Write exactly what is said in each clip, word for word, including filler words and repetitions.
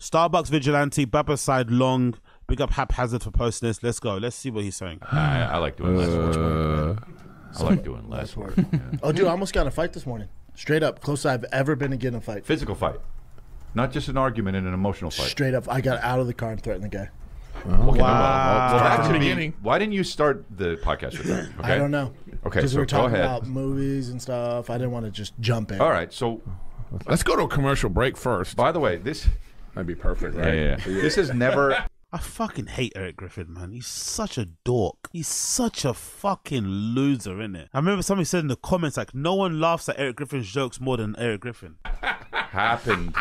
Starbucks Vigilante, Babaside Long, big up Haphazard for posting this. Let's go. Let's see what he's saying. I, I like doing less uh, work. I like doing less work. Yeah. Oh, dude, I almost got in a fight this morning. Straight up, closest I've ever been to getting a fight. Physical fight. Not just an argument and an emotional fight. Straight up, I got out of the car and threatened the guy. Oh, okay, wow. Well, that's the beginning. Why didn't you start the podcast with that? Okay? I don't know. Okay, so we were talking go ahead. about movies and stuff. I didn't want to just jump in. All right, so let's go to a commercial break first. By the way, this might be perfect, right? Yeah, yeah, yeah. This is never. I fucking hate Erik Griffin, man. He's such a dork. He's such a fucking loser, innit? I remember somebody said in the comments, like, no one laughs at Erik Griffin's jokes more than Erik Griffin. Happened.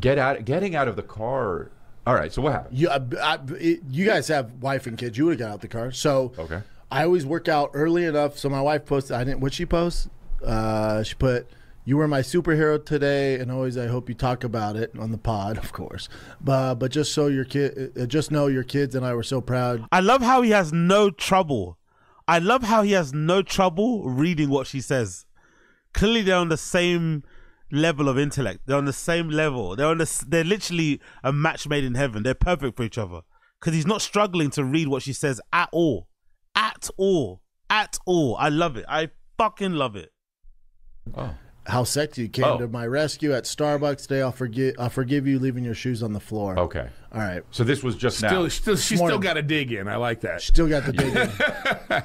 Get out. Getting out of the car. All right, so what happened? You, I, I, it, you guys have wife and kids. You would have got out the car. So okay. I always work out early enough. So my wife posted, I didn't, what'd she post? Uh, she put, you were my superhero today, and always I hope you talk about it on the pod, of course. But but just so your kid, just know your kids and I were so proud. I love how he has no trouble. I love how he has no trouble reading what she says. Clearly, they're on the same level of intellect. They're on the same level. They're on the, they're literally a match made in heaven. They're perfect for each other because he's not struggling to read what she says at all, at all, at all. I love it. I fucking love it. Oh. How sexy! You came oh. to my rescue at Starbucks today. I'll forgive. I'll forgive you leaving your shoes on the floor. Okay. All right. So this was just still, now. Still, she Morning. still got a dig in. I like that. She still got the dig in.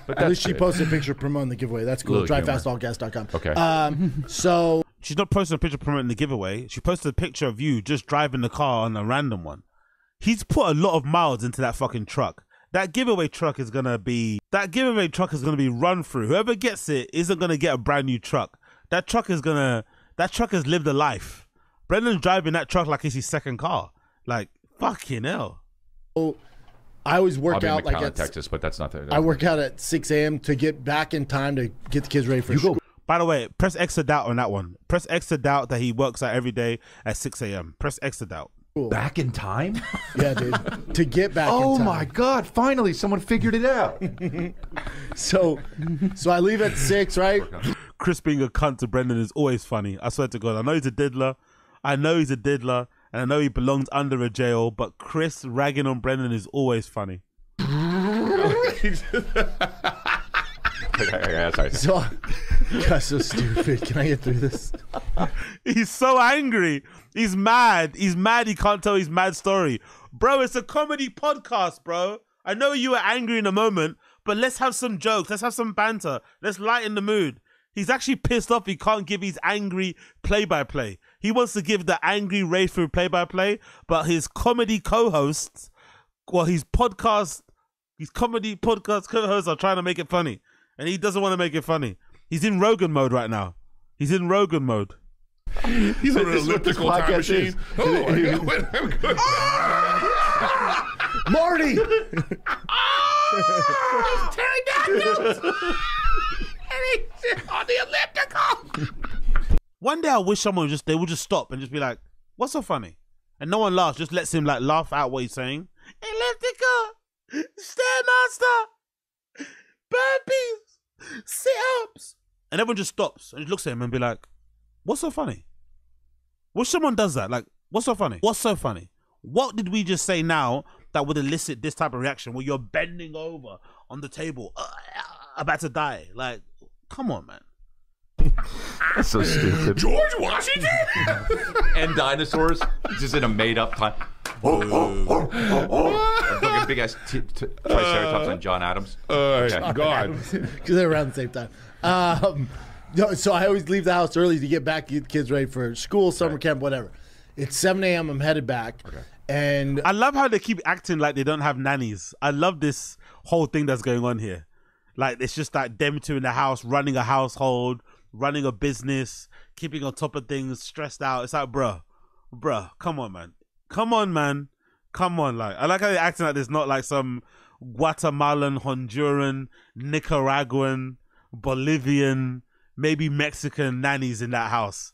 But at least she good. posted a picture promoting the giveaway. That's cool. drive fast all gas dot com. Okay. Um. So she's not posting a picture promoting the giveaway. She posted a picture of you just driving the car on a random one. He's put a lot of miles into that fucking truck. That giveaway truck is gonna be. That giveaway truck is gonna be run through. Whoever gets it isn't gonna get a brand new truck. That truck is gonna. That truck has lived a life. Brendan's driving that truck like it's his second car. Like fucking hell. Oh, I always work I'll out be in like at Texas, but that's not there. I work out at six A M to get back in time to get the kids ready for school. By the way, press exit out on that one. Press exit out that he works out every day at six A M Press exit out. Back in time? Yeah, dude. To get back oh in time. Oh, my God. Finally, someone figured it out. so so I leave at six, right? Chris being a cunt to Brendan is always funny. I swear to God. I know he's a diddler. I know he's a diddler. And I know he belongs under a jail. But Chris ragging on Brendan is always funny. So, God, so stupid. Can I get through this? He's so angry. He's mad. He's mad. He can't tell his mad story. Bro, it's a comedy podcast, bro. I know you were angry in a moment, but let's have some jokes. Let's have some banter. Let's lighten the mood. He's actually pissed off he can't give his angry play-by-play. He wants to give the angry rage through play-by-play, but his comedy co-hosts, well, his podcast, his comedy podcast co-hosts are trying to make it funny. And he doesn't want to make it funny. He's in Rogan mode right now. He's in Rogan mode. He's on an elliptical time machine. Oh, my God. Wait, I'm good. Marty! Oh, he's turned out and he's on the elliptical. One day I wish someone would just, they would just stop and just be like, what's so funny? And no one laughs. Just lets him like laugh out what he's saying. Elliptical. Stairmaster. Burpees. Sit-ups, and everyone just stops and looks at him and be like, what's so funny? Wish someone does that. Like, what's so funny? What's so funny? What did we just say now that would elicit this type of reaction where you're bending over on the table uh, about to die? Like, come on, man. That's so stupid. George Washington and dinosaurs just in a made-up time. Oh, oh, oh, oh, oh. Like a big ass t t triceratops uh, on John Adams. Oh, uh, okay. God. Because they're around the same time. Um, so I always leave the house early to get back, get the kids ready for school, summer right. camp, whatever. It's seven A M I'm headed back. Okay. And I love how they keep acting like they don't have nannies. I love this whole thing that's going on here. Like, it's just like them two in the house, running a household, running a business, keeping on top of things, stressed out. It's like, bruh, bruh, come on, man. Come on, man. Come on. Like, I like how they're acting like there's not like some Guatemalan, Honduran, Nicaraguan, Bolivian, maybe Mexican nannies in that house.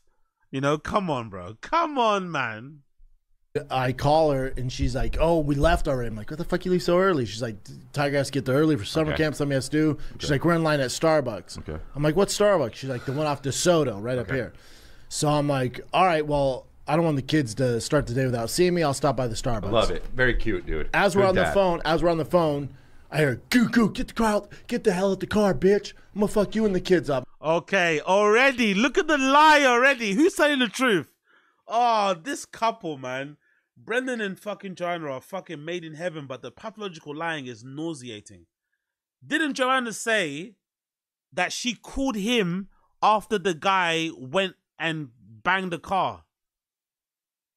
You know, come on, bro. Come on, man. I call her and she's like, oh, we left already. I'm like, what the fuck you leave so early? She's like, Tiger has to get there early for summer okay. camp. Something has to do. Okay. She's like, we're in line at Starbucks. Okay. I'm like, what's Starbucks? She's like, the one off DeSoto right okay. up here. So I'm like, all right, well, I don't want the kids to start the day without seeing me. I'll stop by the Starbucks. I love it. Very cute, dude. As we're Good on dad. the phone, as we're on the phone, I hear, "Goo goo, get the car out, get the hell out the car, bitch. I'm gonna fuck you and the kids up." Okay, already. Look at the lie already. Who's telling the truth? Oh, this couple, man. Brendan and fucking Joanna are fucking made in heaven, but the pathological lying is nauseating. Didn't Joanna say that she called him after the guy went and banged the car?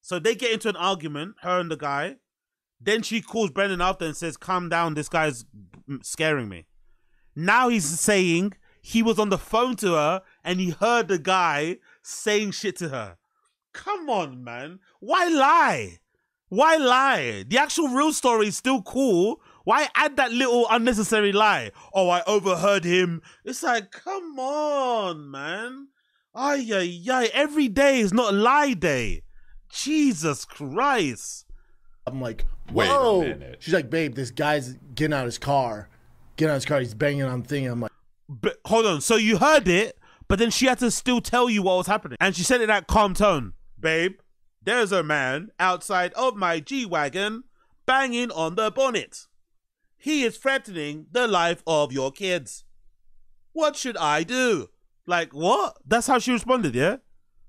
So they get into an argument, her and the guy. Then she calls Brendan after and says, "Calm down, this guy's scaring me." Now he's saying he was on the phone to her and he heard the guy saying shit to her. Come on, man. Why lie? Why lie? The actual real story is still cool. Why add that little unnecessary lie? "Oh, I overheard him." It's like, come on, man. Ay, ay, ay. Every day is not lie day. Jesus Christ. I'm like, whoa. Wait a minute. She's like, "Babe, this guy's getting out of his car. Getting out of his car. He's banging on the thing." I'm like, but hold on. So you heard it, but then she had to still tell you what was happening. And she said it in that calm tone. "Babe, there's a man outside of my G-Wagon banging on the bonnet. He is threatening the life of your kids. What should I do?" Like, what? That's how she responded, yeah?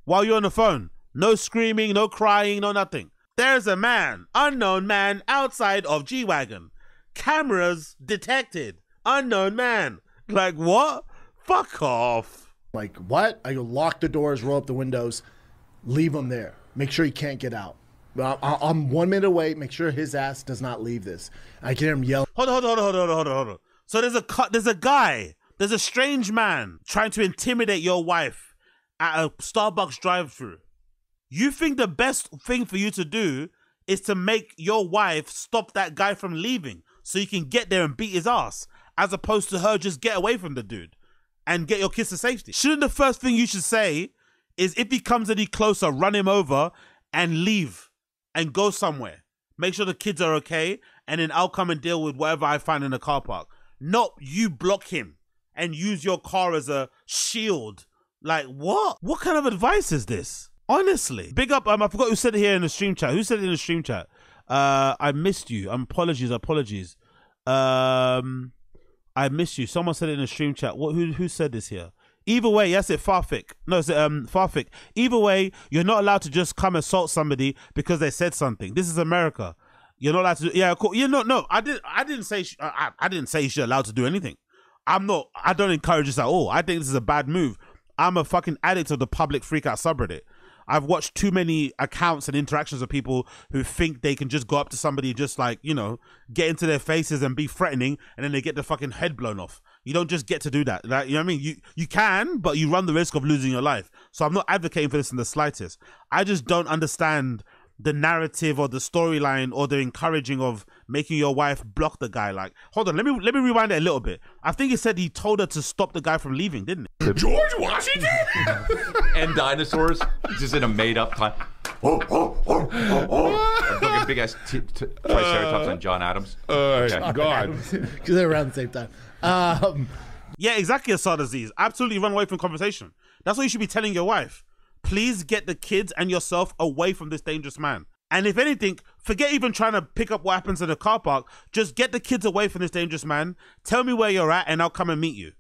While you're on the phone. No screaming, no crying, no nothing. "There's a man, unknown man, outside of G-Wagon. Cameras detected, unknown man." Like, what? Fuck off. Like, what? I go, lock the doors, roll up the windows, leave him there. Make sure he can't get out. I'm one minute away. Make sure his ass does not leave this. I can hear him yell. Hold on, hold on, hold on, hold on, hold on. So there's a, there's a guy, there's a strange man trying to intimidate your wife at a Starbucks drive-thru. You think the best thing for you to do is to make your wife stop that guy from leaving so you can get there and beat his ass, as opposed to her just get away from the dude and get your kids to safety. Shouldn't the first thing you should say is, if he comes any closer, run him over and leave and go somewhere. Make sure the kids are okay, and then I'll come and deal with whatever I find in the car park. Not you block him and use your car as a shield. Like, what? What kind of advice is this? Honestly, big up. Um, I forgot who said it here in the stream chat. Who said it in the stream chat? Uh, I missed you. Um, apologies, apologies. Um, I missed you. Someone said it in the stream chat. What? Who? Who said this here? Either way, that's it. Farfik. No, it's um Farfik. Either way, you're not allowed to just come assault somebody because they said something. This is America. You're not allowed to. Do, yeah, cool. You know, no, I didn't. I didn't say. I, I didn't say you should allowed to do anything. I'm not. I don't encourage this at all. I think this is a bad move. I'm a fucking addict of the public freakout subreddit. I've watched too many accounts and interactions of people who think they can just go up to somebody, just like, you know, get into their faces and be threatening, and then they get their fucking head blown off. You don't just get to do that. Like, you know what I mean? You, you can, but you run the risk of losing your life. So I'm not advocating for this in the slightest. I just don't understand the narrative or the storyline or the encouraging of making your wife block the guy. Like, hold on, let me let me rewind it a little bit. I think he said he told her to stop the guy from leaving, didn't he? George Washington? And dinosaurs, just in a made-up time. Oh, oh, oh, oh, oh. Fucking big-ass triceratops uh, and John Adams. Oh, uh, okay. God. Because they're around the same time. Um, yeah, exactly, Asad Aziz. Absolutely run away from conversation. That's what you should be telling your wife. Please get the kids and yourself away from this dangerous man. And if anything, forget even trying to pick up what happens in the car park. Just get the kids away from this dangerous man. Tell me where you're at and I'll come and meet you.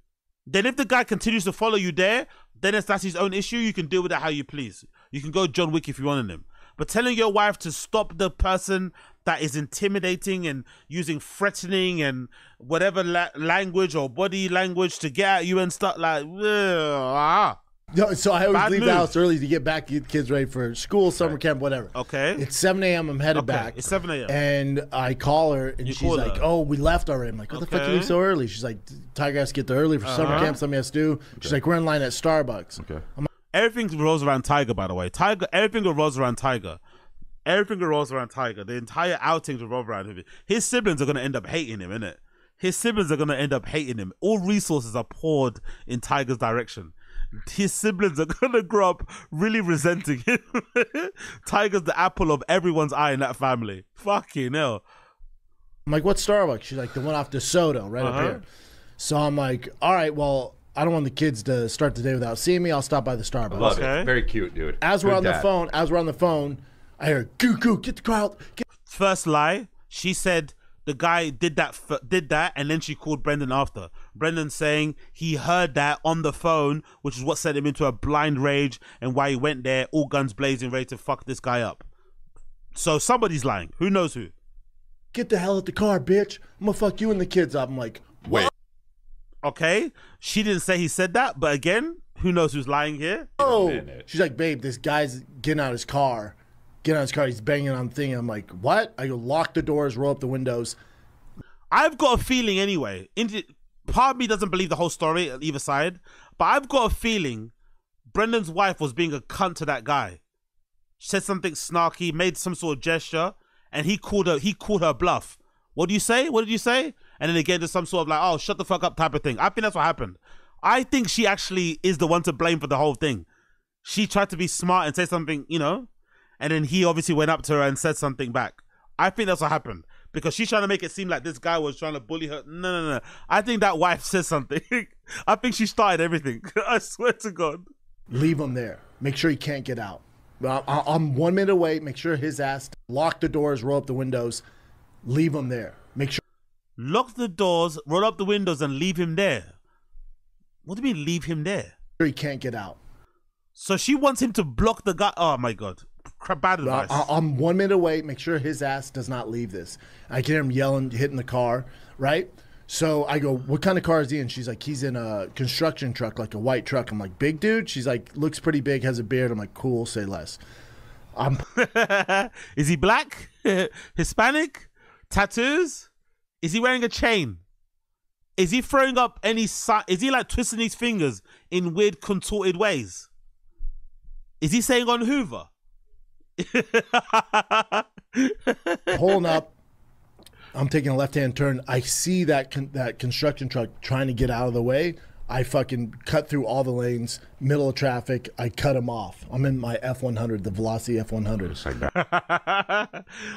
Then if the guy continues to follow you there, then it's, that's his own issue. You can deal with it how you please. You can go John Wick if you want in him. But telling your wife to stop the person that is intimidating and using threatening and whatever la language or body language to get at you and stuff like... Ugh. No, so I always Bad leave move. the house early to get back, get kids ready for school, summer right. camp, whatever. Okay. It's seven A M I'm headed okay. back. It's seven A M And I call her, and you she's like, her. "Oh, we left already." I'm like, "What okay. the fuck you leave so early?" She's like, "Tiger has to get there early for uh -huh. summer camp. Something has to do." Okay. She's like, "We're in line at Starbucks." Okay. I'm like, everything rolls around Tiger, by the way. Tiger. Everything rolls around Tiger. Everything rolls around Tiger. The entire outing revolves around him. His siblings are gonna end up hating him, innit? His siblings are gonna end up hating him. All resources are poured in Tiger's direction. His siblings are gonna grow up really resenting him. Tiger's the apple of everyone's eye in that family. Fucking hell. I'm like, "What Starbucks?" She's like, "The one off DeSoto, right uh -huh. up here." So I'm like, "All right, well, I don't want the kids to start the day without seeing me. I'll stop by the Starbucks. I love okay. it. Very cute, dude. As we're Good on dad. the phone, as we're on the phone, I hear goo goo. Get the car out. Get First lie, she said the guy did that, did that, and then she called Brendan after. Brendan saying he heard that on the phone, which is what sent him into a blind rage and why he went there, all guns blazing, ready to fuck this guy up. So somebody's lying. Who knows who? Get the hell out the car, bitch. I'm gonna fuck you and the kids up. I'm like, wait. What? Okay, she didn't say he said that, but again, who knows who's lying here? Oh, she's like, babe, this guy's getting out of his car. Getting out of his car, he's banging on thing. I'm like, what? I go, lock the doors, roll up the windows. I've got a feeling anyway. Part of me doesn't believe the whole story on either side, but I've got a feeling Brendan's wife was being a cunt to that guy. She said something snarky, made some sort of gesture, and he called her, he called her bluff. What do you say? What did you say? And then again, just some sort of like, oh, shut the fuck up type of thing. I think that's what happened. I think she actually is the one to blame for the whole thing. She tried to be smart and say something, you know, and then he obviously went up to her and said something back. I think that's what happened because she's trying to make it seem like this guy was trying to bully her. No, no, no. I think that wife said something. I think she started everything. I swear to God. Leave him there. Make sure he can't get out. I'm one minute away. Make sure his ass, lock the doors, roll up the windows, leave him there. Make sure. Lock the doors, roll up the windows, and leave him there. What do you mean leave him there? He can't get out. So she wants him to block the guy. Oh, my God. Crap, bad advice. I, I, I'm one minute away. Make sure his ass does not leave this. I can hear him yelling, hitting the car, right? So I go, what kind of car is he in? She's like, he's in a construction truck, like a white truck. I'm like, big dude? She's like, looks pretty big, has a beard. I'm like, cool, say less. I'm Is he black? Hispanic? Tattoos? Is he wearing a chain? Is he throwing up any si Is he like twisting his fingers in weird contorted ways? Is he saying on Hoover? Pulling up. I'm taking a left-hand turn. I see that con that construction truck trying to get out of the way. I fucking cut through all the lanes, middle of traffic. I cut him off. I'm in my F one hundred, the Velocity F one hundred.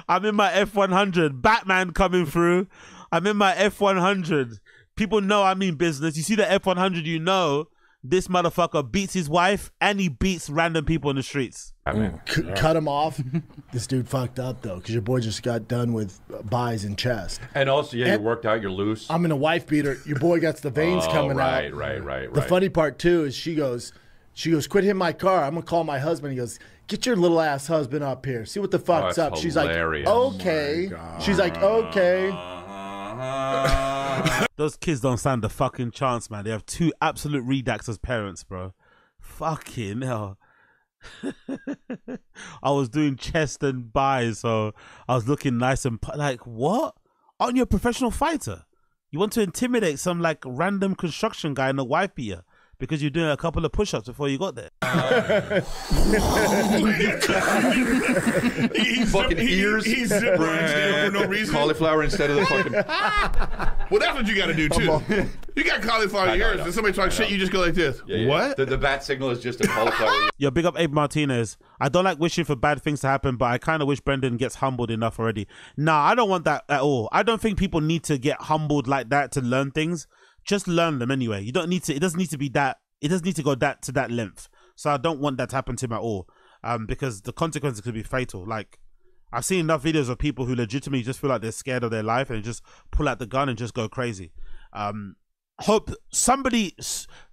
I'm in my F one hundred. Batman coming through. I'm in my F one hundred. People know I mean business. You see the F one hundred, you know this motherfucker beats his wife and he beats random people in the streets. I mean, C yeah. Cut him off. This dude fucked up, though, because your boy just got done with buys and chest. And also, yeah, and you worked out, you're loose. I'm in a wife beater. Your boy got the veins oh, coming right, out. Right, right, right, The right. funny part, too, is she goes, she goes, quit hitting my car. I'm going to call my husband. He goes, get your little ass husband up here. See what the fuck's oh, up. Hilarious. She's like, okay. Oh, she's like, okay. Those kids don't stand a fucking chance, man. They have two absolute redacts as parents, bro. Fucking hell. I was doing chest and buys, so I was looking nice and like, what? Aren't you a professional fighter? You want to intimidate some like random construction guy in a wife beater because you're doing a couple of push-ups before you got there. he, he fucking zip, ears. He, he zip runs there for no reason. Cauliflower instead of the fucking... Well, that's what you got to do, too. You got cauliflower ears. If somebody talks shit, you just go like this. Yeah, yeah. What? The, the bat signal is just a cauliflower. Yo, big up Abe Martinez. I don't like wishing for bad things to happen, but I kind of wish Brendan gets humbled enough already. Nah, I don't want that at all. I don't think people need to get humbled like that to learn things. Just learn them anyway. You don't need to, it doesn't need to be that, it doesn't need to go that to that length. So I don't want that to happen to him at all. Um, because the consequences could be fatal. Like, I've seen enough videos of people who legitimately just feel like they're scared of their life and just pull out the gun and just go crazy. Um, hope somebody,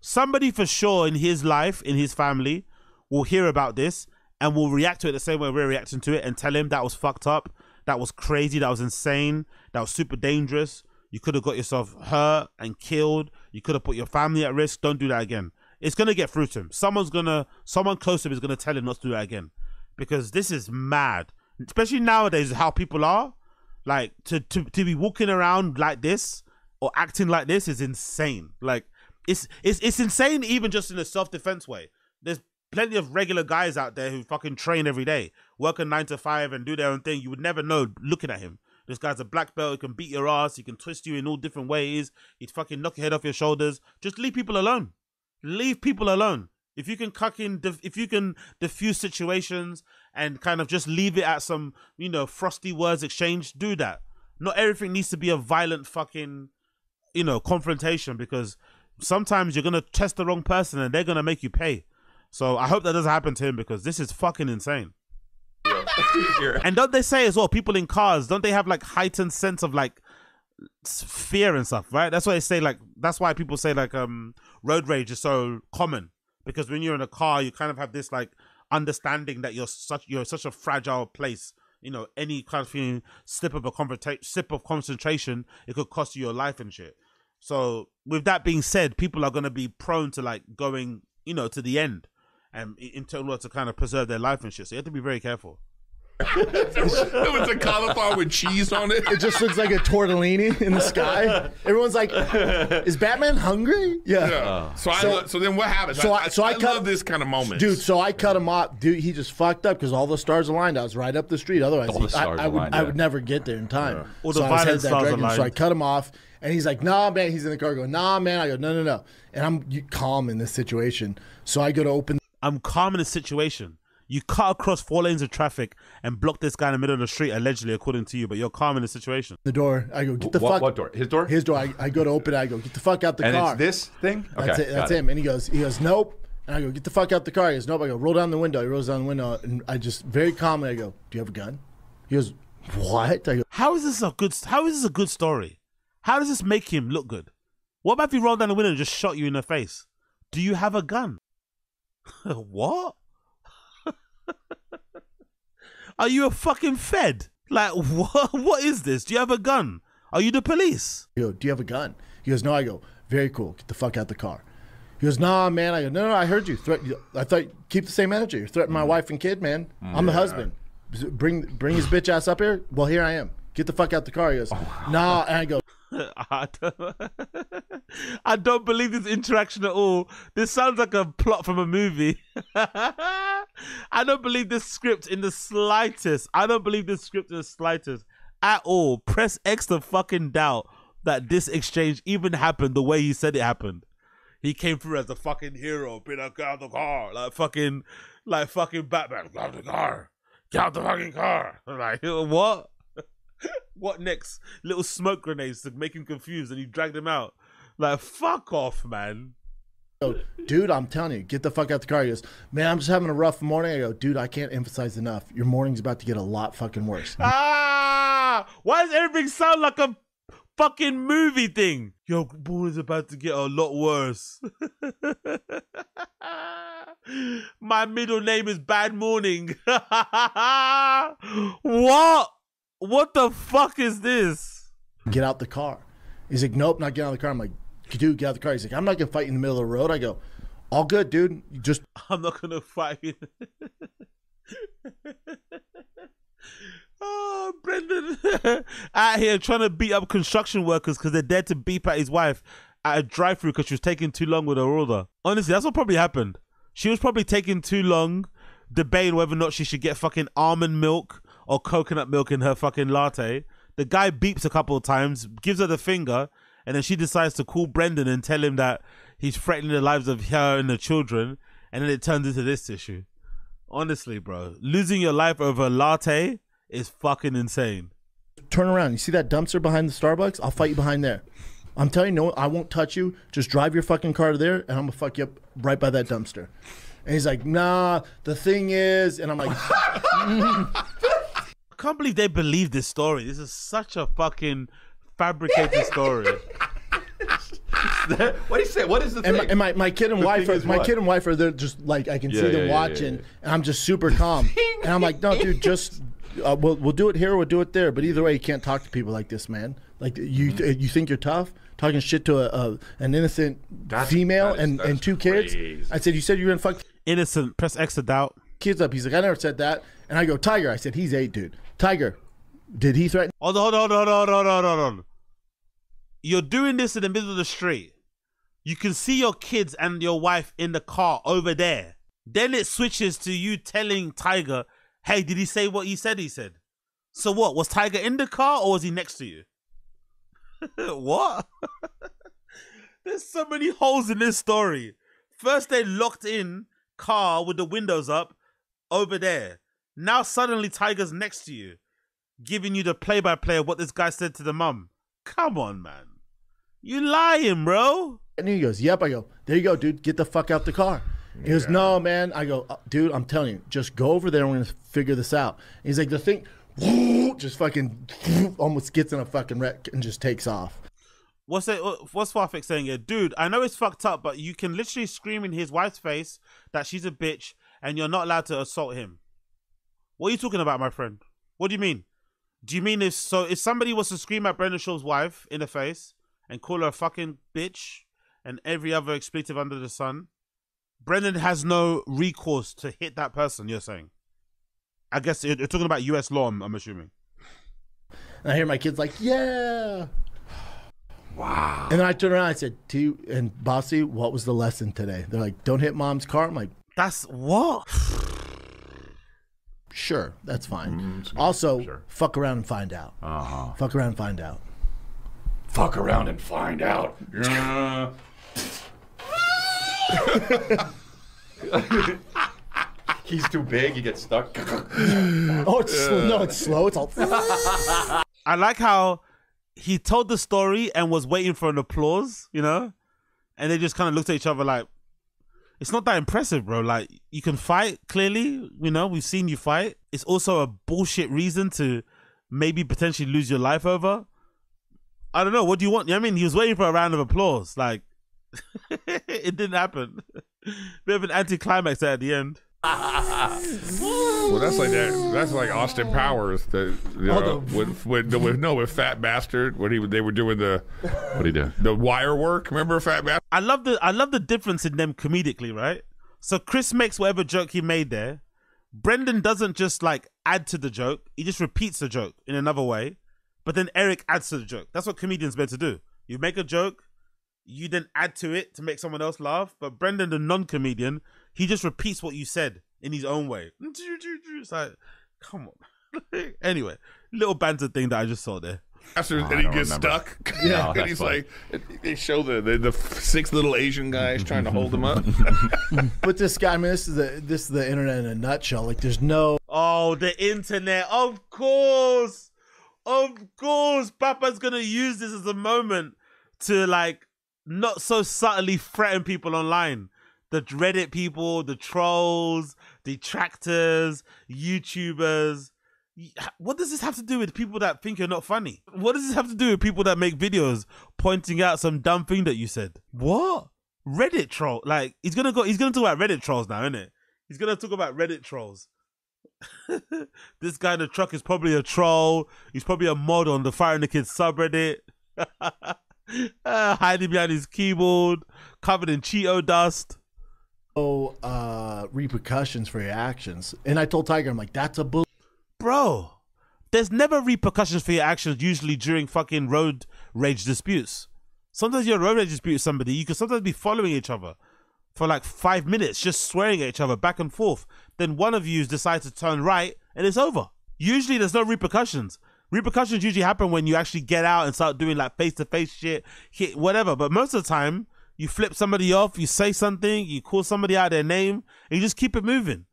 somebody for sure in his life, in his family, will hear about this and will react to it the same way we're reacting to it and tell him that was fucked up, that was crazy, that was insane, that was super dangerous. You could have got yourself hurt and killed. You could have put your family at risk. Don't do that again. It's going to get through to him. Someone's going to, someone close to him is going to tell him not to do that again. Because this is mad. Especially nowadays, how people are. Like, to, to, to be walking around like this or acting like this is insane. Like, it's, it's, it's insane even just in a self-defense way. There's plenty of regular guys out there who fucking train every day, work a nine to five and do their own thing. You would never know looking at him. This guy's a black belt. He can beat your ass. He can twist you in all different ways. He'd fucking knock your head off your shoulders. Just leave people alone. Leave people alone. If you can cuck in, if you can diffuse situations and kind of just leave it at some, you know, frosty words exchange, do that. Not everything needs to be a violent fucking, you know, confrontation because sometimes you're going to test the wrong person and they're going to make you pay. So I hope that doesn't happen to him, because this is fucking insane. Yeah. And don't they say as well, people in cars, don't they have like heightened sense of like fear and stuff, right? That's why they say like, that's why people say like um, road rage is so common, because when you're in a car, you kind of have this like understanding that you're such, you're such a fragile place. You know, any kind of thing, slip of a slip of concentration, it could cost you your life and shit. So with that being said, people are going to be prone to like going, you know, to the end, and in order to kind of preserve their life and shit. So you have to be very careful. It was a cauliflower with cheese on it. It just looks like a tortellini in the sky. Everyone's like, "Is Batman hungry?" Yeah. yeah. So, so I. Lo so then what happens? So I. I so I, I cut, love this kind of moment, dude. So I cut him off, dude. He just fucked up because all the stars aligned. I was right up the street. Otherwise, all the stars I, I would. Aligned, I would yeah. never get there in time. Yeah. Well, the so, I stars dragon, so I cut him off, and he's like, "Nah, man." He's in the car going, "Nah, man." I go, "No, no, no." And I'm calm in this situation. So I go to open. I'm calm in this situation. You cut across four lanes of traffic and block this guy in the middle of the street, allegedly, according to you, but you're calm in the situation. The door, I go, get the what, fuck. What door? His door? His door. I, I go to open it. I go, get the fuck out the and car. And it's this thing? Okay, that's it. That's him. It. And he goes, he goes, nope. And I go, get the fuck out the car. He goes, nope. I go, roll down the window. He rolls down the window. And I just, very calmly, I go, do you have a gun? He goes, what? I go, how is this a good, how is this a good story? How does this make him look good? What about if he rolled down the window and just shot you in the face? Do you have a gun? What? Are you a fucking Fed? Like, what? What is this? Do you have a gun? Are you the police? Yo, do you have a gun? He goes, no. I go, very cool. Get the fuck out the car. He goes, nah, man. I go, no, no. I heard you. Threat I thought. Keep the same energy. You're threatening my mm. wife and kid, man. Mm, I'm yeah. the husband. Bring, bring his bitch ass up here. Well, here I am. Get the fuck out the car. He goes, oh, nah. And I go, I don't, I don't believe this interaction at all. This sounds like a plot from a movie. I don't believe this script in the slightest. I don't believe this script in the slightest at all. Press X to fucking doubt that this exchange even happened the way he said it happened. He came through as a fucking hero, being like, get out the car, like fucking, like fucking Batman, get out the car, get out the fucking car. Like, what? What next? Little smoke grenades to make him confused, and he dragged him out. Like, fuck off, man. I go, dude, I'm telling you, get the fuck out the car. He goes, man, I'm just having a rough morning. I go, dude, I can't emphasize enough. Your morning's about to get a lot fucking worse. Ah! Why does everything sound like a fucking movie thing? Your morning's about to get a lot worse. My middle name is Bad Morning. What? What the fuck is this? Get out the car. He's like, nope, not getting out of the car. I'm like, dude, get out of the car. He's like, I'm not going to fight in the middle of the road. I go, all good, dude. You just. I'm not going to fight. Oh, Brendan. Out here trying to beat up construction workers because they're dared to beep at his wife at a drive-thru because she was taking too long with her order. Honestly, that's what probably happened. She was probably taking too long, debating whether or not she should get fucking almond milk or coconut milk in her fucking latte. The guy beeps a couple of times, gives her the finger, and then she decides to call Brendan and tell him that he's threatening the lives of her and the children, and then it turns into this issue. Honestly, bro, losing your life over a latte is fucking insane. Turn around, you see that dumpster behind the Starbucks? I'll fight you behind there. I'm telling you, no, I won't touch you. Just drive your fucking car to there, and I'm gonna fuck you up right by that dumpster. And he's like, nah, the thing is, and I'm like, mm. I can't believe they believe this story. This is such a fucking fabricated story. What do you say? What is the thing? And my, and my, my kid and the wife are my what? kid and wife are they're just like I can yeah, see yeah, them yeah, watching, yeah, yeah. and I'm just super calm. And I'm like, no, dude, just uh, we'll we'll do it here, we'll do it there. But either way, you can't talk to people like this, man. Like you mm-hmm. you think you're tough talking shit to a, a an innocent that's, female that's, and that's and two crazy. kids. I said, you said you were gonna fuck innocent. Press X to doubt. Kids up. He's like, I never said that. And I go, Tiger. I said, he's eight, dude. Tiger, did he threaten? Hold on, hold on, hold on, hold on, hold on. You're doing this in the middle of the street. You can see your kids and your wife in the car over there. Then it switches to you telling Tiger, hey, did he say what he said he said? So what? Was Tiger in the car or was he next to you? What? There's so many holes in this story. First, they locked in car with the windows up over there. Now suddenly Tiger's next to you, giving you the play-by-play of what this guy said to the mum. Come on, man. You lying, bro. And he goes, yep. I go, there you go, dude. Get the fuck out the car. He goes, no, man. I go, dude, I'm telling you, just go over there. We're going to figure this out. And he's like, the thing just fucking almost gets in a fucking wreck and just takes off. What's it? What's Farfetch saying here? Dude, I know it's fucked up, but you can literally scream in his wife's face that she's a bitch and you're not allowed to assault him. What are you talking about, my friend? What do you mean? Do you mean if so? If somebody was to scream at Brendan Schaub's wife in the face and call her a fucking bitch and every other expletive under the sun, Brendan has no recourse to hit that person, you're saying? I guess you're talking about U S law, I'm assuming. And I hear my kids like, yeah. Wow. And then I turn around and I said, to you and Bossy, what was the lesson today? They're like, don't hit mom's car. I'm like, that's what? Sure, that's fine. Mm-hmm. Also, sure. fuck around and find out. Uh-huh. Fuck around and find out. Fuck around and find out. Yeah. He's too big, you get stuck. Oh, it's yeah. slow. No, it's slow. It's all. I like how he told the story and was waiting for an applause, you know? And they just kind of looked at each other like, it's not that impressive, bro. Like, you can fight, clearly. You know, we've seen you fight. It's also a bullshit reason to maybe potentially lose your life over. I don't know. What do you want? I mean, he was waiting for a round of applause. Like, it didn't happen. Bit of an anticlimax at the end. Well, that's like that. That's like Austin Powers. That you know, oh, the... with, with, with no with Fat Bastard when he they were doing the what he did the wire work. Remember Fat Bastard? I love the I love the difference in them comedically, right? So Chris makes whatever joke he made there. Brendan doesn't just like add to the joke; he just repeats the joke in another way. But then Erik adds to the joke. That's what comedians meant to do. You make a joke, you then add to it to make someone else laugh. But Brendan, the non-comedian, he just repeats what you said in his own way. It's like, come on. Anyway, little banter thing that I just saw there. After, oh, and he gets remember. stuck. Yeah, no, and he's funny. Like, they show the, the the six little Asian guys trying to hold him up. But this guy, I mean, this is the this is the internet in a nutshell. Like, there's no. Oh, the internet, of course, of course, Papa's gonna use this as a moment to like not so subtly threaten people online. The Reddit people, the trolls, detractors, YouTubers. What does this have to do with people that think you're not funny? What does this have to do with people that make videos pointing out some dumb thing that you said? What? Reddit troll. Like, he's gonna go he's gonna talk about Reddit trolls now, isn't it? He's gonna talk about Reddit trolls. This guy in the truck is probably a troll. He's probably a mod on the Firing the Kids subreddit. uh, hiding behind his keyboard, covered in Cheeto dust. No uh, repercussions for your actions. And I told Tiger, I'm like, that's a bull. Bro, there's never repercussions for your actions usually during fucking road rage disputes. Sometimes you're a road rage dispute with somebody, you can sometimes be following each other for like five minutes, just swearing at each other back and forth. Then one of you decides to turn right and it's over. Usually there's no repercussions. Repercussions usually happen when you actually get out and start doing like face-to-face shit, hit whatever. But most of the time, you flip somebody off, you say something, you call somebody out their name, and you just keep it moving.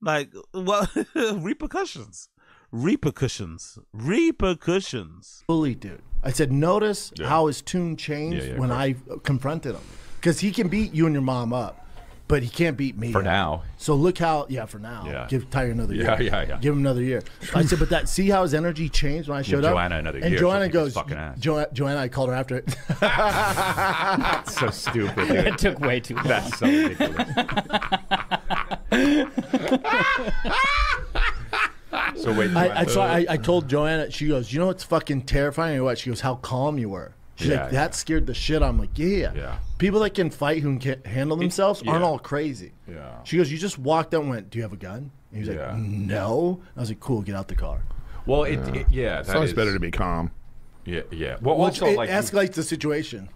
Like, what? Repercussions. Repercussions. Repercussions. Bully dude. I said, notice yeah. how his tune changed yeah, yeah, when I confronted him. Because he can beat you and your mom up, but he can't beat me. For up. now. So look how, yeah, for now. Yeah. Give Tyler another year. Yeah, yeah, yeah. Give him another year. I said, but that, see how his energy changed when I showed Give up? Joanna another and year. And Joanna goes, jo Joanna, I called her after it. That's so stupid. Dude. It took way too long. That's so ridiculous. So wait, I, I, so I, I told Joanna, she goes, you know what's fucking terrifying? What? She goes, how calm you were. She's yeah, like, that yeah. scared the shit. I'm like, yeah. yeah. People that can fight who can handle themselves yeah. aren't all crazy. Yeah. She goes, you just walked out and went, do you have a gun? And he was yeah. like, no. I was like, cool, get out the car. Well, it, yeah. It, yeah that sounds is. better to be calm. Yeah, yeah. Well, well also, it like, escalates you... the situation.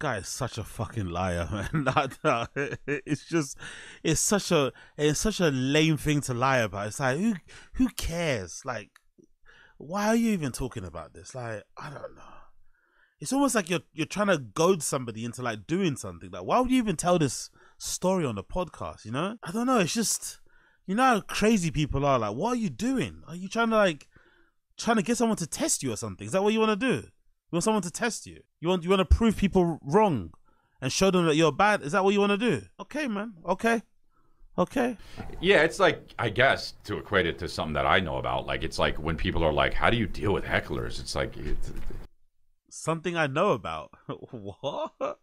Guy is such a fucking liar, man. It's just, it's such a, it's such a lame thing to lie about. It's like, who, who cares? Like. Why are you even talking about this? Like, I don't know. It's almost like you're you're trying to goad somebody into like doing something. Like, why would you even tell this story on the podcast? You know, I don't know. It's just, you know how crazy people are. Like, what are you doing? Are you trying to like trying to get someone to test you or something? Is that what you want to do? You want someone to test you. You want you want to prove people wrong and show them that you're bad. Is that what you want to do? Okay, man. Okay. Okay. Yeah, it's like, I guess, to equate it to something that I know about, like, it's like when people are like, how do you deal with hecklers? It's like... It's, something I know about. What?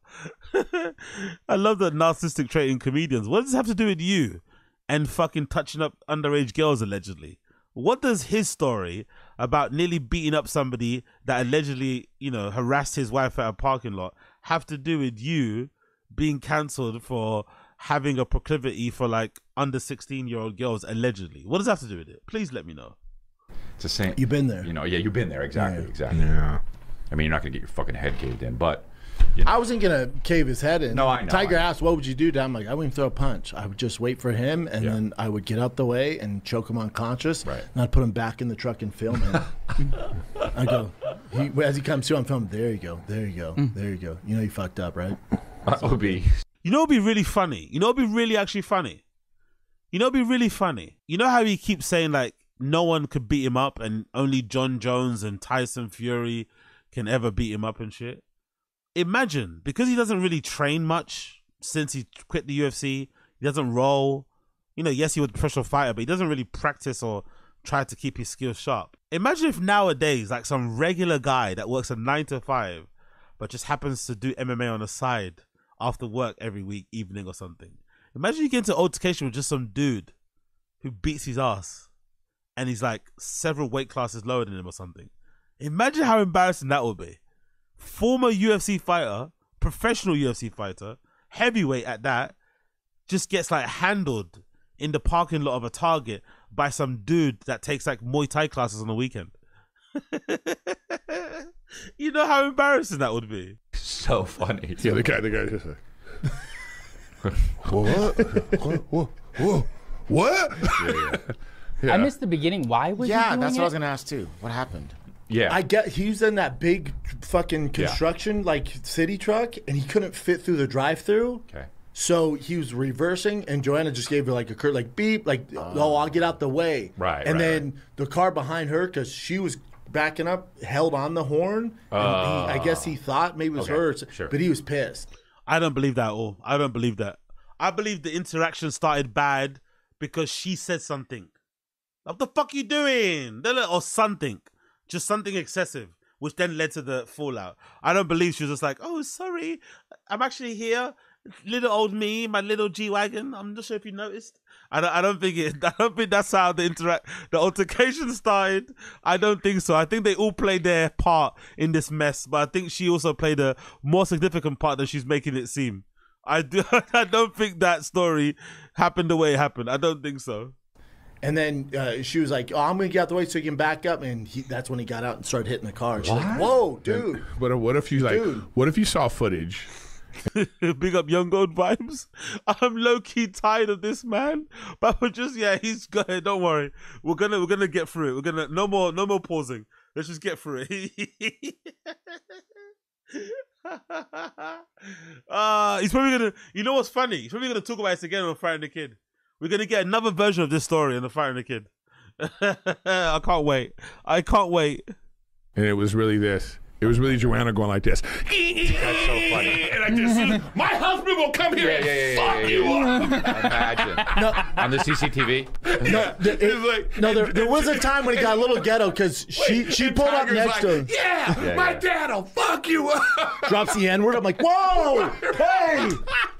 I love that narcissistic trait in comedians. What does it have to do with you and fucking touching up underage girls, allegedly? What does his story about nearly beating up somebody that allegedly, you know, harassed his wife at a parking lot have to do with you being cancelled for... having a proclivity for like under sixteen year old girls, allegedly? What does that have to do with it? Please let me know. It's the same. You've been there. You know, yeah, you've been there. Exactly. Yeah. Exactly. Yeah. I mean, you're not going to get your fucking head caved in, but. You know. I wasn't going to cave his head in. No, I know. Tiger I know. asked, what would you do? I'm like, I wouldn't throw a punch. I would just wait for him, and yeah. then I would get out the way and choke him unconscious. Right. And I'd put him back in the truck and film him. I go, he, as he comes to, I'm filming. There you go. There you go. Mm. There you go. You know, you fucked up, right? O B. You know what would be really funny? You know what would be really actually funny? You know what would be really funny? You know how he keeps saying, like, no one could beat him up and only John Jones and Tyson Fury can ever beat him up and shit? Imagine, because he doesn't really train much since he quit the U F C, he doesn't roll. You know, yes, he was a professional fighter, but he doesn't really practice or try to keep his skills sharp. Imagine if nowadays, like, some regular guy that works a nine to five but just happens to do M M A on the side after work every week, evening or something. Imagine you get into altercation with just some dude who beats his ass and he's like several weight classes lower than him or something. Imagine how embarrassing that would be. Former U F C fighter, professional U F C fighter, heavyweight at that, just gets like handled in the parking lot of a Target by some dude that takes like Muay Thai classes on the weekend. You know how embarrassing that would be. So funny. Yeah, the guy, the guy just like, what? What? What? What? What? Yeah, yeah. Yeah. I missed the beginning. Why was yeah? He doing that's what it? I was gonna ask too. What happened? Yeah, I get he was in that big fucking construction yeah. like city truck, and he couldn't fit through the drive-through. Okay. So he was reversing, and Joanna just gave her like a curt, like beep, like oh, oh I'll get out the way. Right. And right, then right. the car behind her, because she was backing up, held on the horn, and uh, he, I guess he thought maybe it was okay, hers, sure. but he was pissed. I don't believe that at all. I don't believe that. I believe the interaction started bad because she said something. What the fuck you doing? Or something. Just something excessive, which then led to the fallout. I don't believe she was just like, oh, sorry, I'm actually here. Little old me, my little G-Wagon. I'm not sure if you noticed. I don't, I don't think it. I don't think that's how the interact, the altercation started. I don't think so. I think they all played their part in this mess, but I think she also played a more significant part than she's making it seem. I do. I don't think that story happened the way it happened. I don't think so. And then uh, she was like, "Oh, I'm gonna get out the way so you can back up." And he, that's when he got out and started hitting the car. And she's like, whoa, dude! And, but what if you like? Dude. What if you saw footage? Big up Young Gold vibes. I'm low key tired of this man, but we're just yeah. He's good. Don't worry. We're gonna we're gonna get through it. We're gonna no more no more pausing. Let's just get through it. uh, he's probably gonna. You know what's funny? He's probably gonna talk about this again on Fighting the Kid. We're gonna get another version of this story on the Fighting the Kid. I can't wait. I can't wait. And it was really this. It was really Joanna going like this. That's so funny. And like this, my husband will come here yeah, and yeah, yeah, fuck yeah, yeah, you up. Imagine. No, on the C C T V. No, it, it like, no there, there was a time when he got a little ghetto because she, she pulled Tiger's up next like, to him. Yeah, yeah my yeah. dad'll fuck you up. Drops the N word. I'm like, whoa, hey,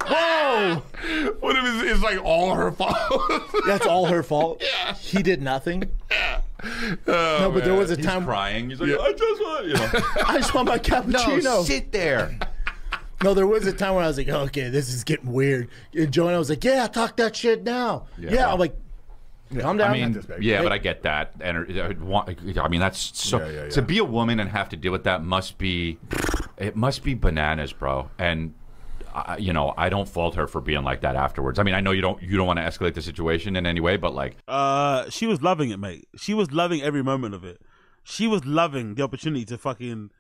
whoa. What if it's, it's like all her fault? That's all her fault. Yeah. He did nothing. Yeah. Oh, no, but man. There was a time he's crying. He's like, yeah. I just want, you know, I just want my cappuccino. No, sit there. No, there was a time where I was like, oh, okay, this is getting weird. And Joanna was like, yeah, talk that shit now. Yeah, yeah. I'm like, calm down. I mean, this, yeah, right? But I get that. And I want, I mean, that's so yeah, yeah, yeah. to be a woman and have to deal with that must be, it must be bananas, bro. And I, you know, I don't fault her for being like that afterwards. I mean, I know you don't you don't want to escalate the situation in any way, but like, uh, she was loving it, mate. She was loving every moment of it. She was loving the opportunity to fucking,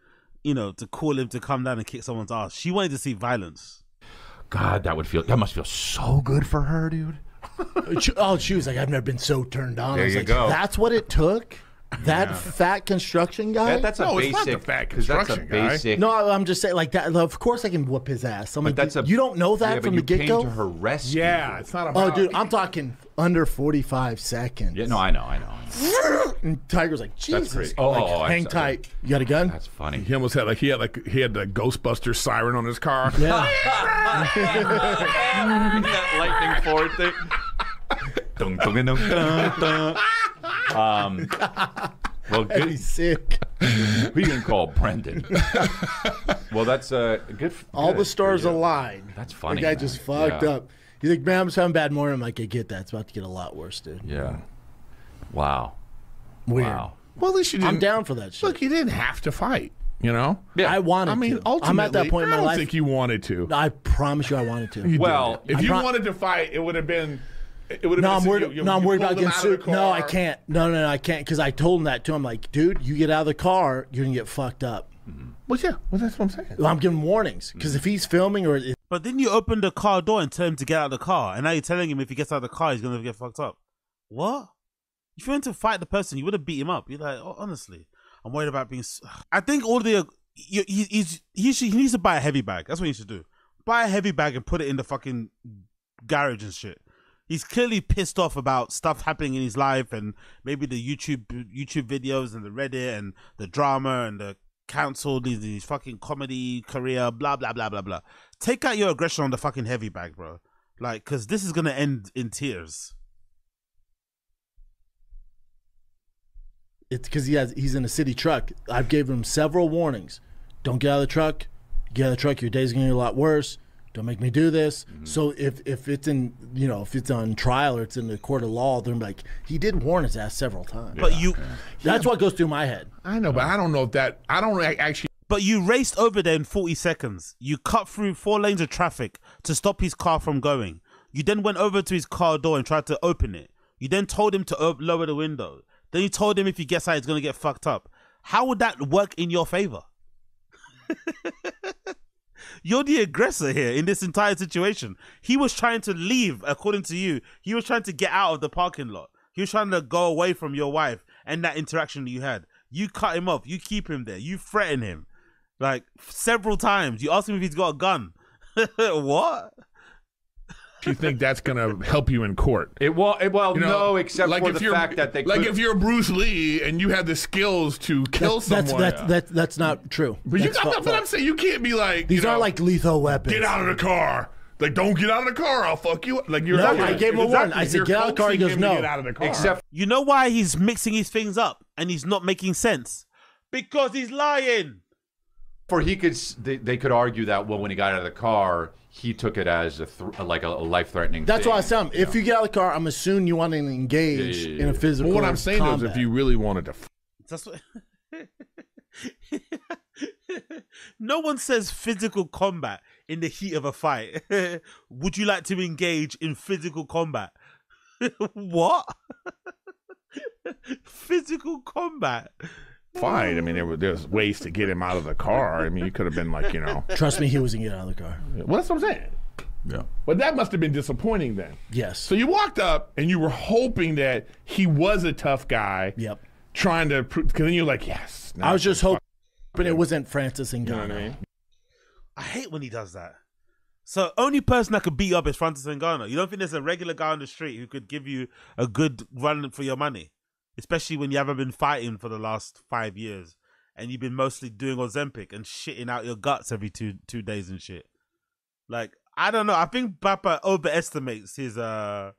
you know, to call him to come down and kick someone's ass. She wanted to see violence. God, that would feel that must feel so good for her, dude. she, oh, she was like, I've never been so turned on. There I was you like, go. That's what it took. That yeah. fat construction guy? That, that's a no, basic. It's not the fat construction that's a basic, guy. No, I'm just saying, like that. Of course, I can whoop his ass. I'm but like, that's a, you don't know that yeah, from the get go. Came to her rescue. Yeah, it's not about. Oh, dude, I'm talking under forty-five seconds. Yeah, no, I know, I know. And Tiger's like, Jesus. Oh, like, oh, hang tight. You got a gun? That's funny. He almost had like he had like he had the Ghostbuster siren on his car. Yeah. That lightning forward thing. Dun, dun, dun, dun, dun. Um, well, good. He's sick. We can call Brendan. Well, that's uh, good. All good. The stars aligned. That's funny. The guy man. just fucked yeah. up. He's like, man, I'm just having a bad morning. I'm like, I get that. It's about to get a lot worse, dude. Yeah. Wow. Weird. Wow. Well, at least you didn't. I'm down for that shit. Look, you didn't have to fight. You know? Yeah. I wanted to. I mean, to. ultimately, I'm at that point in my I don't life, think you wanted to. I promise you I wanted to. You well, if I you wanted to fight, it would have been... It would have no, been I'm worried, you, you, no, I'm worried about getting sued. No, I can't. No, no, no, I can't. Because I told him that too. I'm like, dude, you get out of the car, you're going to get fucked up. Mm-hmm. Well, yeah. Well, that's what I'm saying. Well, I'm giving warnings. Because if he's filming or... If but then you open the car door and tell him to get out of the car. And now you're telling him if he gets out of the car, he's going to get fucked up. What? If you went to fight the person, you would have beat him up. You're like, oh, honestly, I'm worried about being... I think all the... You, he, he's, he, should, he needs to buy a heavy bag. That's what he should do. Buy a heavy bag and put it in the fucking garage and shit. He's clearly pissed off about stuff happening in his life and maybe the YouTube YouTube videos and the Reddit and the drama and the council, his, his fucking comedy career, blah, blah, blah, blah, blah. Take out your aggression on the fucking heavy bag, bro. Like, because this is going to end in tears. It's because he has he's in a city truck. I've given him several warnings. Don't get out of the truck. Get out of the truck. Your day's going to get a lot worse. Don't make me do this. Mm-hmm. So if if it's in you know if it's on trial or it's in the court of law, they're like he did warn his ass several times. Yeah. But you, yeah. that's yeah. what goes through my head. I know, but I don't know if that I don't actually. But you raced over there in forty seconds. You cut through four lanes of traffic to stop his car from going. You then went over to his car door and tried to open it. You then told him to lower the window. Then you told him if he gets out, he's gonna get fucked up. How would that work in your favor? You're the aggressor here in this entire situation. He was trying to leave, according to you. He was trying to get out of the parking lot. He was trying to go away from your wife and that interaction that you had. You cut him off. You keep him there. You threaten him, like, several times. You ask him if he's got a gun. What? Do you think that's going to help you in court? It will. It, well, you know, no, except like for the fact that they like could... if you're Bruce Lee and you have the skills to kill that's, someone. That's, yeah. that's, that's, that's not true. But that's you got. But I'm saying you can't be like these you know, are like lethal weapons. Get out of the car. Like don't get out of the car. I'll fuck you. Like you're. No, not, I gave him a warning. I said get out of the car. He goes no. Get out of the car. Except you know why he's mixing his things up and he's not making sense because he's lying. For he could, they, they could argue that well, when he got out of the car, he took it as a th like a, a life-threatening. That's thing, why I said, if know? you get out of the car, I'm assuming you want to engage yeah, yeah, yeah. in a physical. Well, what I'm saying combat. is, if you really wanted to, f that's what. No one says physical combat in the heat of a fight. Would you like to engage in physical combat? What? Physical combat. Fight. I mean, there were there's ways to get him out of the car. I mean, you could have been like, you know. Trust me, he wasn't getting out of the car. Well, that's what I'm saying. Yeah. But that must have been disappointing then. Yes. So you walked up and you were hoping that he was a tough guy. Yep. Trying to prove, because then you're like, yes. I was just hoping, but it wasn't Francis Ngannou. You know what I mean? I hate when he does that. So only person that could beat up is Francis Ngannou. You don't think there's a regular guy on the street who could give you a good run for your money? Especially when you haven't been fighting for the last five years and you've been mostly doing Ozempic and shitting out your guts every two two days and shit. Like, I don't know. I think Bappa overestimates his uh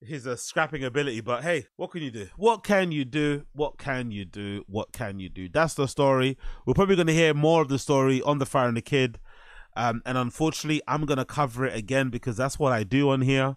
his uh, scrapping ability, but hey, what can you do? What can you do? What can you do? What can you do? That's the story. We're probably going to hear more of the story on The Fire and the Kid. Um, and unfortunately, I'm going to cover it again because that's what I do on here.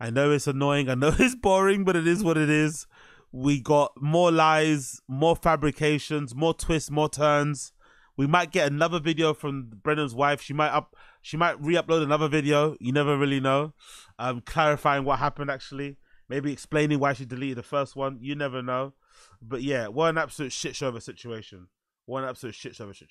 I know it's annoying. I know it's boring, but it is what it is. We got more lies, more fabrications, more twists, more turns. We might get another video from Brendan's wife. She might up, she might re-upload another video. You never really know. Um, clarifying what happened actually. Maybe explaining why she deleted the first one. You never know. But yeah, what an absolute shit show of a situation. What an absolute shit show of a situation.